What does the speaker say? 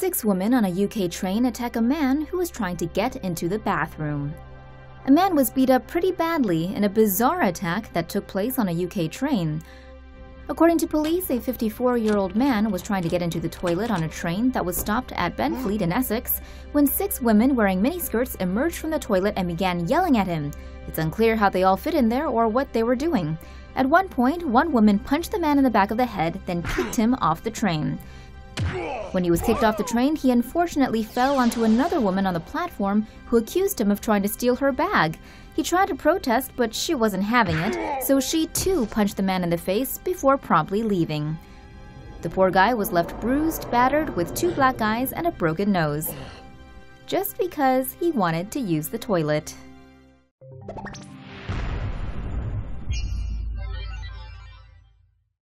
Six women on a UK train attack a man who was trying to get into the bathroom. A man was beat up pretty badly in a bizarre attack that took place on a UK train. According to police, a 54-year-old man was trying to get into the toilet on a train that was stopped at Benfleet in Essex when six women wearing miniskirts emerged from the toilet and began yelling at him. It's unclear how they all fit in there or what they were doing. At one point, one woman punched the man in the back of the head, then kicked him off the train. When he was kicked off the train, he unfortunately fell onto another woman on the platform who accused him of trying to steal her bag. He tried to protest, but she wasn't having it, so she too punched the man in the face before promptly leaving. The poor guy was left bruised, battered, with two black eyes and a broken nose, just because he wanted to use the toilet.